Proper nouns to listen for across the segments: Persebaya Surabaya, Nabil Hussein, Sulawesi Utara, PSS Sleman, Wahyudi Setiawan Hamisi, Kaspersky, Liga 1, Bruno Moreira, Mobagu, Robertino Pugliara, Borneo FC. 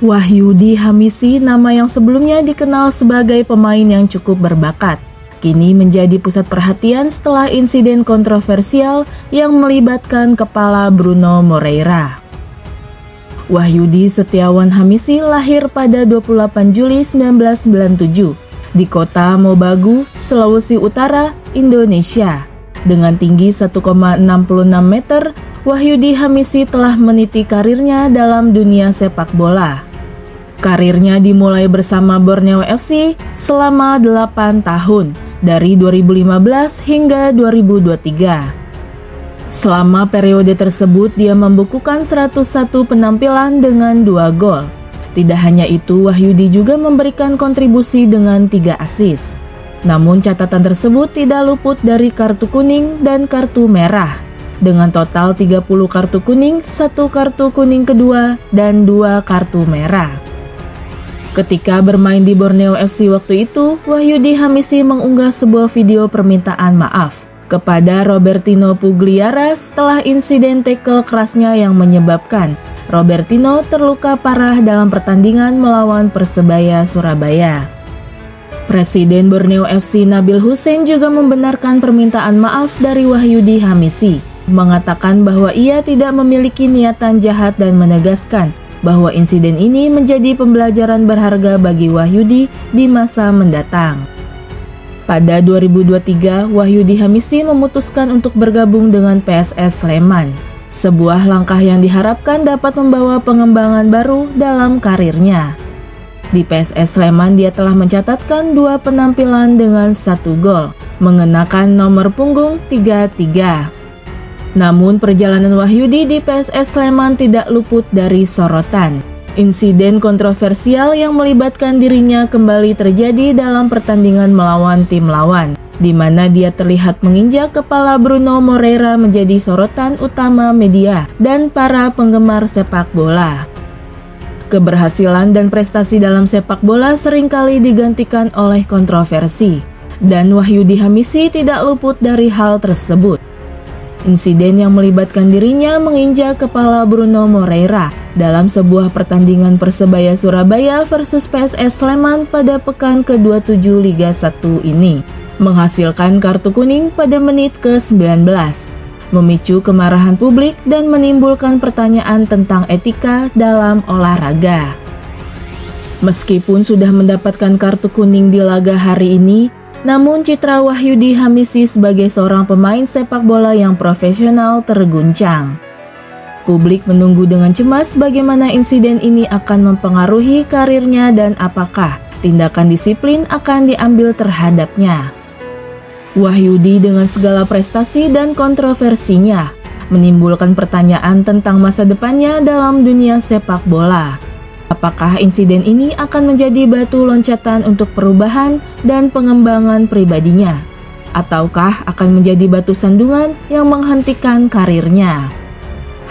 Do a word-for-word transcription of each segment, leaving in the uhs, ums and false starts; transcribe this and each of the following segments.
Wahyudi Hamisi, nama yang sebelumnya dikenal sebagai pemain yang cukup berbakat, kini menjadi pusat perhatian setelah insiden kontroversial yang melibatkan kepala Bruno Moreira. Wahyudi Setiawan Hamisi lahir pada dua puluh delapan Juli seribu sembilan ratus sembilan puluh tujuh di kota Mobagu, Sulawesi Utara, Indonesia. Dengan tinggi satu koma enam enam meter, Wahyudi Hamisi telah meniti karirnya dalam dunia sepak bola. Karirnya dimulai bersama Borneo F C selama delapan tahun, dari dua ribu lima belas hingga dua ribu dua puluh tiga. Selama periode tersebut, dia membukukan seratus satu penampilan dengan dua gol. Tidak hanya itu, Wahyudi juga memberikan kontribusi dengan tiga assist. Namun catatan tersebut tidak luput dari kartu kuning dan kartu merah, dengan total tiga puluh kartu kuning, satu kartu kuning kedua, dan dua kartu merah. Ketika bermain di Borneo F C waktu itu, Wahyudi Hamisi mengunggah sebuah video permintaan maaf kepada Robertino Pugliara setelah insiden tackle kerasnya yang menyebabkan Robertino terluka parah dalam pertandingan melawan Persebaya Surabaya. Presiden Borneo F C Nabil Hussein juga membenarkan permintaan maaf dari Wahyudi Hamisi, mengatakan bahwa ia tidak memiliki niatan jahat dan menegaskan bahwa insiden ini menjadi pembelajaran berharga bagi Wahyudi di masa mendatang. Pada dua ribu dua puluh tiga, Wahyudi Hamisi memutuskan untuk bergabung dengan P S S Sleman, sebuah langkah yang diharapkan dapat membawa pengembangan baru dalam karirnya. Di P S S Sleman, dia telah mencatatkan dua penampilan dengan satu gol, mengenakan nomor punggung tiga puluh tiga. Namun perjalanan Wahyudi di P S S Sleman tidak luput dari sorotan. Insiden kontroversial yang melibatkan dirinya kembali terjadi dalam pertandingan melawan tim lawan, di mana dia terlihat menginjak kepala Bruno Moreira menjadi sorotan utama media dan para penggemar sepak bola. Keberhasilan dan prestasi dalam sepak bola seringkali digantikan oleh kontroversi, dan Wahyudi Hamisi tidak luput dari hal tersebut. Insiden yang melibatkan dirinya menginjak kepala Bruno Moreira dalam sebuah pertandingan Persebaya Surabaya versus P S S Sleman pada pekan ke dua puluh tujuh Liga satu ini menghasilkan kartu kuning pada menit ke sembilan belas, memicu kemarahan publik dan menimbulkan pertanyaan tentang etika dalam olahraga. Meskipun sudah mendapatkan kartu kuning di laga hari ini, namun citra Wahyudi Hamisi sebagai seorang pemain sepak bola yang profesional terguncang. Publik menunggu dengan cemas bagaimana insiden ini akan mempengaruhi karirnya dan apakah tindakan disiplin akan diambil terhadapnya. Wahyudi dengan segala prestasi dan kontroversinya menimbulkan pertanyaan tentang masa depannya dalam dunia sepak bola. Apakah insiden ini akan menjadi batu loncatan untuk perubahan dan pengembangan pribadinya? Ataukah akan menjadi batu sandungan yang menghentikan karirnya?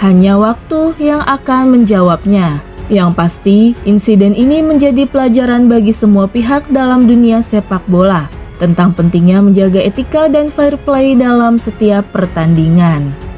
Hanya waktu yang akan menjawabnya. Yang pasti, insiden ini menjadi pelajaran bagi semua pihak dalam dunia sepak bola tentang pentingnya menjaga etika dan fair play dalam setiap pertandingan.